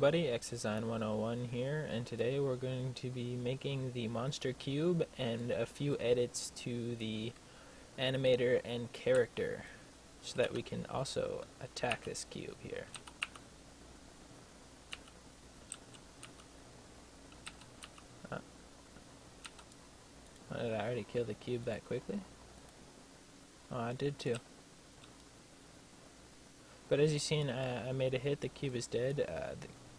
everybody, XDesign101 here, and today we're going to be making the monster cube and a few edits to the animator and character so that we can also attack this cube here. Did I already kill the cube that quickly? Oh, I did too. But as you've seen, I made a hit, the cube is dead.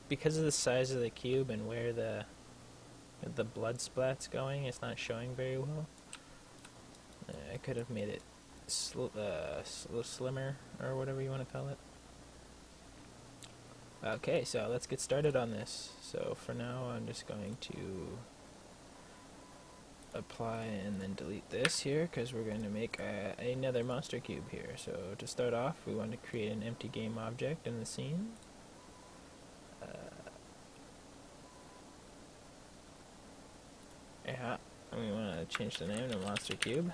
Because of the size of the cube and where the blood splat's going, it's not showing very well. I could have made it slimmer, or whatever you want to call it. Okay, so let's get started on this. So for now, I'm just going to apply and then delete this here because we're going to make another monster cube here. So to start off, we want to create an empty game object in the scene. And we want to change the name to monster cube.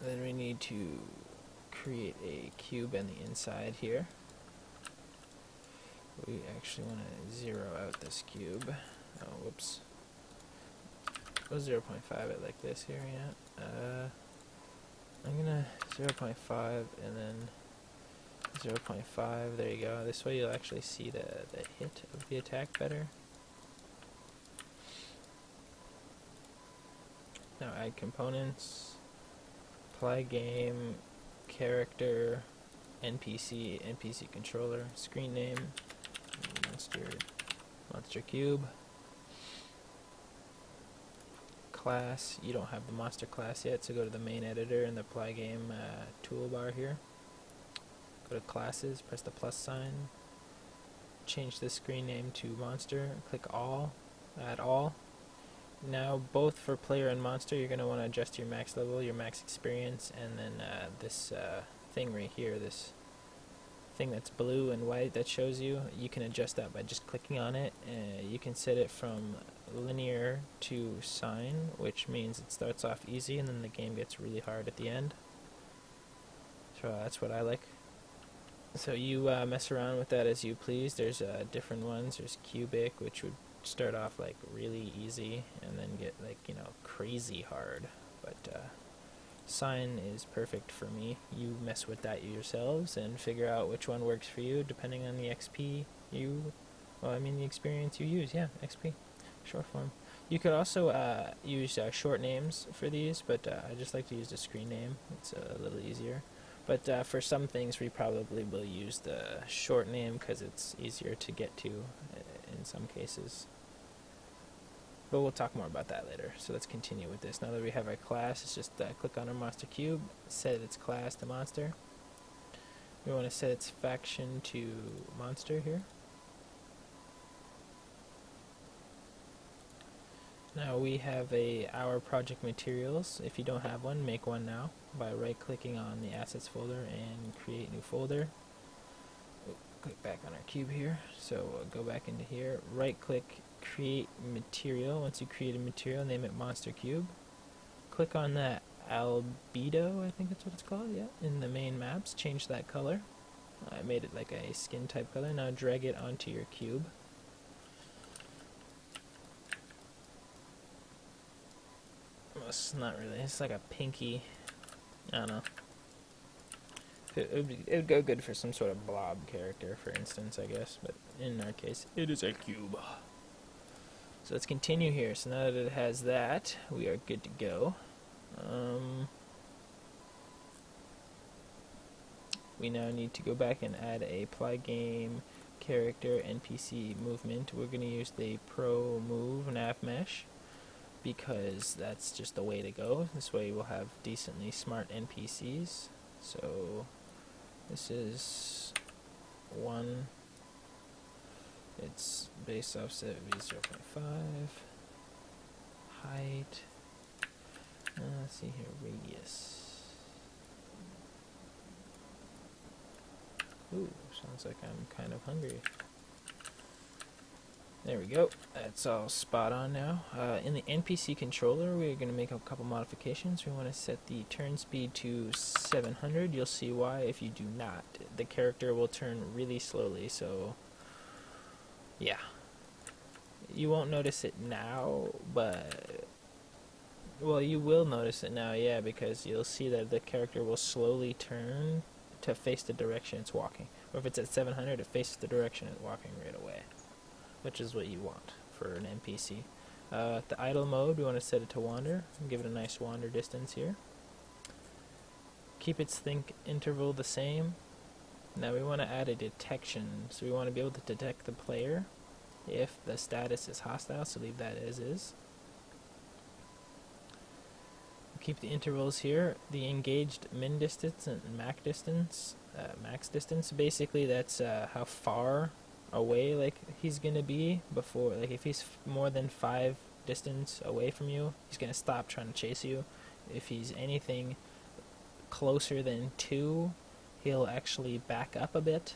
Then we need to create a cube on the inside here. We actually want to zero out this cube. Oh, whoops. We'll 0.5 it like this here, yeah. I'm going to 0.5 and then 0.5. There you go. This way you'll actually see the hit of the attack better. Now add components, Plygame, character, NPC, NPC controller, screen name, monster cube, class. You don't have the monster class yet, so go to the main editor in the Plygame toolbar here. Go to classes, press the plus sign, change the screen name to monster, click all, add all. Now both for player and monster, you're going to want to adjust your max level, your max experience, and then this thing right here, this thing that's blue and white that shows you, you can adjust that by just clicking on it. You can set it from linear to sign, which means it starts off easy and then the game gets really hard at the end. So that's what I like. So you mess around with that as you please. There's different ones. There's cubic, which would start off like really easy and then get like, you know, crazy hard. But sign is perfect for me. You mess with that yourselves and figure out which one works for you depending on the XP you, well, I mean the experience you use, yeah, XP, short form. You could also use short names for these, but I just like to use the screen name, it's a little easier. But for some things we probably will use the short name because it's easier to get to in some cases. But we'll talk more about that later. So let's continue with this. Now that we have our class, let's just click on our monster cube, set its class to monster. We want to set its faction to monster here. Now we have our project materials. If you don't have one, make one now by right clicking on the assets folder and create new folder. Click back on our cube here. So we'll go back into here, right click, create material. Once you create a material, name it monster cube. Click on that albedo, I think that's what it's called, yeah, in the main maps. Change that color. I made it like a skin type color. Now drag it onto your cube. Well, it's not really, it's like a pinky, I don't know. It would go good for some sort of blob character, for instance, I guess, but in our case, it is a cube. So let's continue here. So now that it has that, we are good to go. We now need to go back and add a Plygame character NPC movement. We're going to use the Pro Move Nav Mesh because that's just the way to go. This way we'll have decently smart NPCs. So this is one. Its base offset would be 0.5, height, let's see here, radius. Ooh, sounds like I'm kind of hungry. There we go. That's all spot on now. In the NPC controller, we're going to make a couple modifications. We want to set the turn speed to 700. You'll see why if you do not. The character will turn really slowly, so yeah. You won't notice it now, but well, you will notice it now, yeah, because you'll see that the character will slowly turn to face the direction it's walking. Or if it's at 700, it faces the direction it's walking right away, which is what you want for an NPC. The idle mode, we want to set it to wander and give it a nice wander distance here. Keep its think interval the same. Now we want to add a detection, so we want to be able to detect the player if the status is hostile, so leave that as is. Keep the intervals here, the engaged min distance and max distance. Basically that's how far away like he's gonna be before, like if he's more than 5 distance away from you, he's gonna stop trying to chase you. If he's anything closer than 2, he'll actually back up a bit.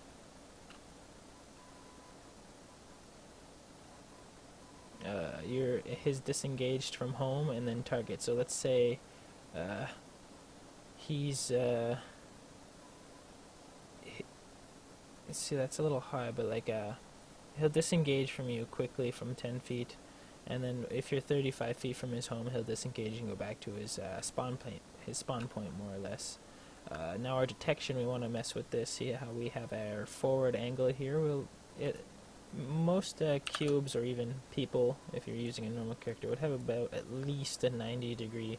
His disengaged from home and then target. So let's say he's let's see, that's a little high, but like he'll disengage from you quickly from 10 feet, and then if you're 35 feet from his home, he'll disengage and go back to his spawn point more or less. Now our detection, we want to mess with this. See how we have our forward angle here. Most cubes or even people, if you're using a normal character, would have about at least a 90-degree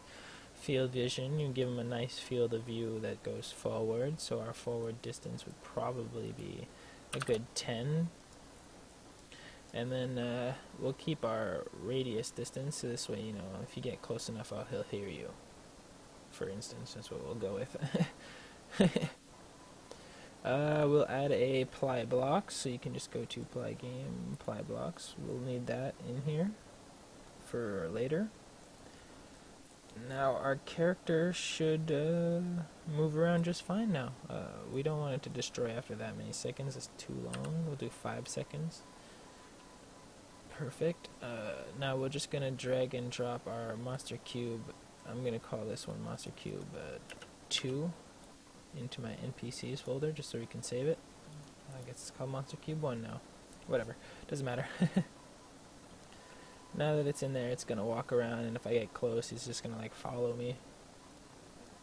field vision. You give them a nice field of view that goes forward, so our forward distance would probably be a good 10. And then we'll keep our radius distance, so this way, you know, if you get close enough, he'll hear you. For instance, that's what we'll go with. We'll add a Ply Blocks, so you can just go to Plygame, Ply Blocks. We'll need that in here for later. Now our character should move around just fine now. We don't want it to destroy after that many seconds. It's too long. We'll do 5 seconds. Perfect. Now we're just going to drag and drop our monster cube. I'm going to call this one monster cube 2. Into my NPCs folder just so we can save it. I guess it's called Monster Cube 1 now. Whatever. Doesn't matter. Now that it's in there, it's going to walk around, and if I get close, he's just going to like follow me.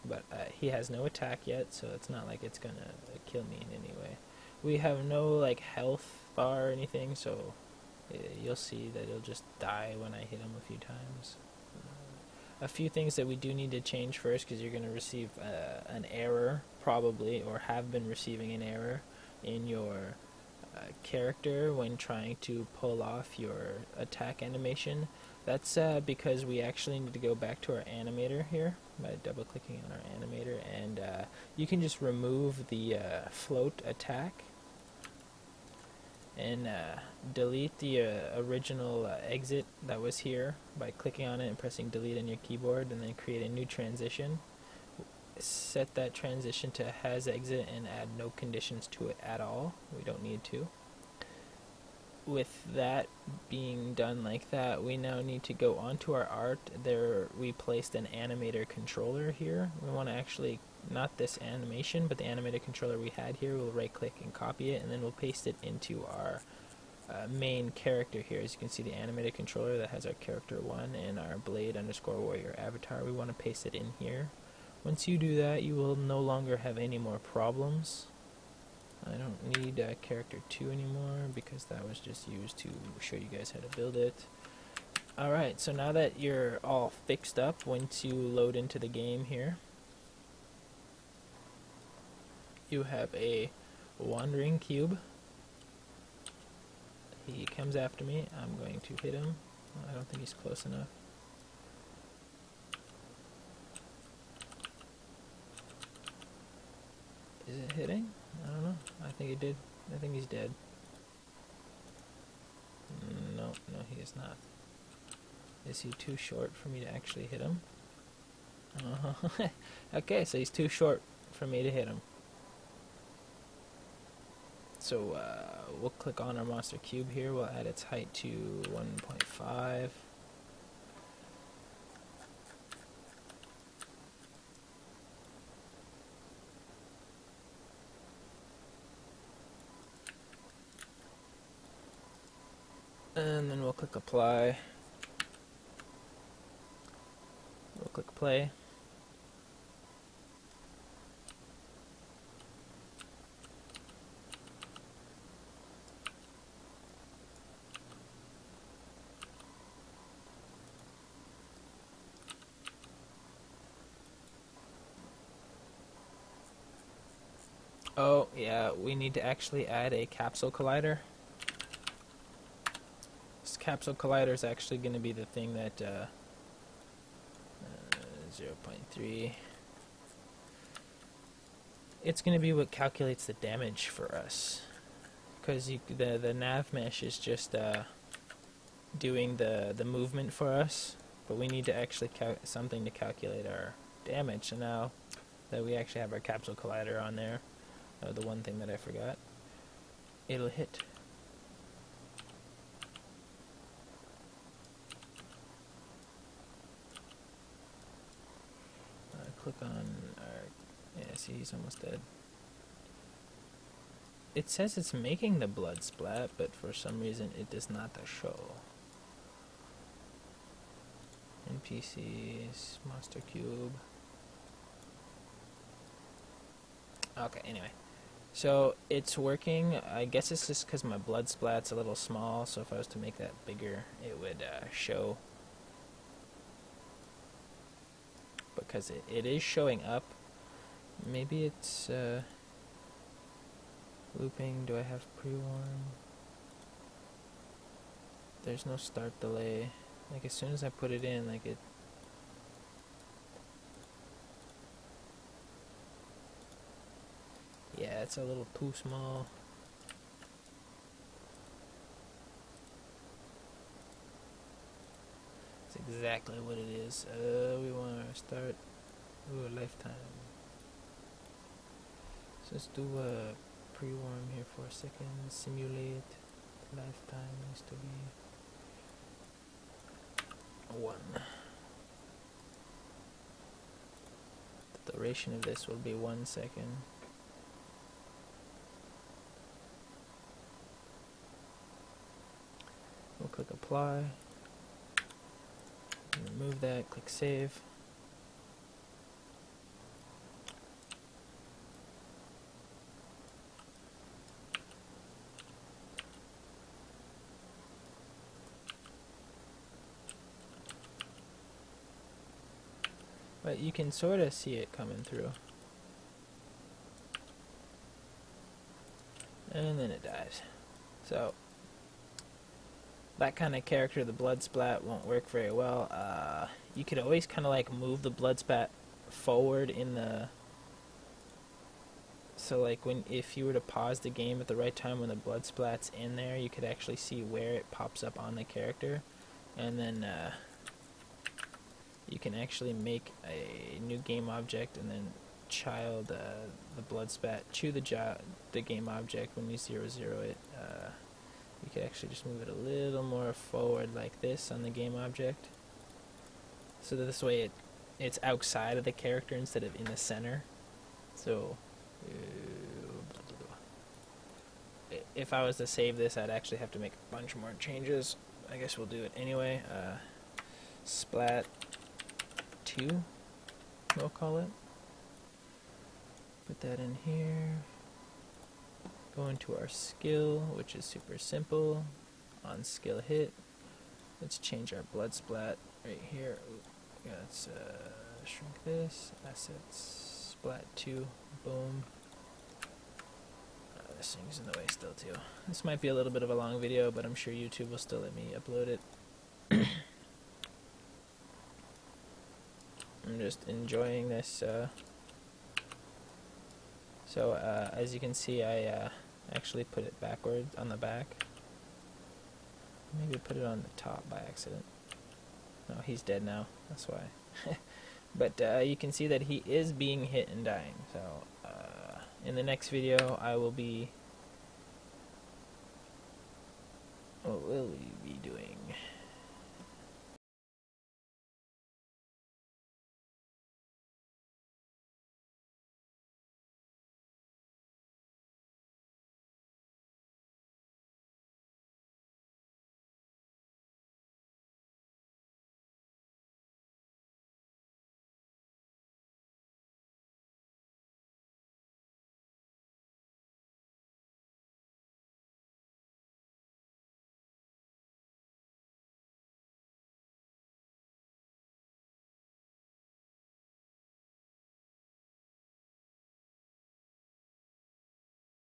But he has no attack yet, so it's not like it's going to kill me in any way. We have no like health bar or anything, so you'll see that he'll just die when I hit him a few times. A few things that we do need to change first, because you're going to receive an error probably, or have been receiving an error in your character when trying to pull off your attack animation. That's because we actually need to go back to our animator here by double clicking on our animator, and you can just remove the float attack and delete the original exit that was here by clicking on it and pressing delete on your keyboard, and then create a new transition. Set that transition to has exit and add no conditions to it at all. We don't need to. With that being done like that, we now need to go onto our art. There we placed an animator controller here. We want to actually, not this animation, but the animator controller we had here, we'll right click and copy it, and then we'll paste it into our main character here. As you can see, the animator controller that has our character 1 and our blade_warrior avatar, we want to paste it in here. Once you do that, you will no longer have any more problems. I don't need character 2 anymore, because that was just used to show you guys how to build it. Alright, so now that you're all fixed up, once you load into the game here, you have a wandering cube. He comes after me. I'm going to hit him. I don't think he's close enough. Is it hitting? I don't know. I think it did. I think he's dead. No, no, he is not. Is he too short for me to actually hit him? Uh-huh. Okay, so he's too short for me to hit him. So we'll click on our monster cube here. We'll add its height to 1.5. And then we'll click apply. We'll click play. Oh, yeah, we need to actually add a capsule collider. This capsule collider is actually going to be the thing that 0.3. It's going to be what calculates the damage for us, because the nav mesh is just doing the movement for us, but we need to actually something to calculate our damage. So now that we actually have our capsule collider on there. The one thing that I forgot, it'll hit. Click on our, yeah, see, he's almost dead. It says it's making the blood splat, but for some reason it does not show. NPCs, monster cube. Okay, anyway. So it's working. I guess it's just because my blood splat's a little small, so if I was to make that bigger, it would show. Because it is showing up. Maybe it's looping. Do I have pre-warm? There's no start delay. Like as soon as I put it in, like it. Yeah, it's a little too small. That's exactly what it is. We want to start. Ooh, a lifetime. So let's do a pre-warm here for a second. Simulate lifetime needs to be 1. The duration of this will be 1 second. Click apply, remove that, click save. But you can sort of see it coming through. And then it dies. So that kind of character, the blood splat, won't work very well. You could always kind of like move the blood splat forward in the. So like if you were to pause the game at the right time when the blood splat's in there, you could actually see where it pops up on the character, and then you can actually make a new game object and then child the blood splat to the game object when you 0-0 it. You could actually just move it a little more forward like this on the game object. So that this way it's outside of the character instead of in the center. So if I was to save this, I'd actually have to make a bunch more changes. I guess we'll do it anyway. Splat 2, we'll call it. Put that in here. Go into our skill, which is super simple. On skill hit, let's change our blood splat right here. Ooh, let's shrink this. Assets, splat 2, boom. Oh, this thing's in the way still too. This might be a little bit of a long video, but I'm sure YouTube will still let me upload it. I'm just enjoying this. So as you can see, I actually put it backwards on the back. Maybe put it on the top by accident. No, he's dead now. That's why. But you can see that he is being hit and dying. So in the next video, I will be But really,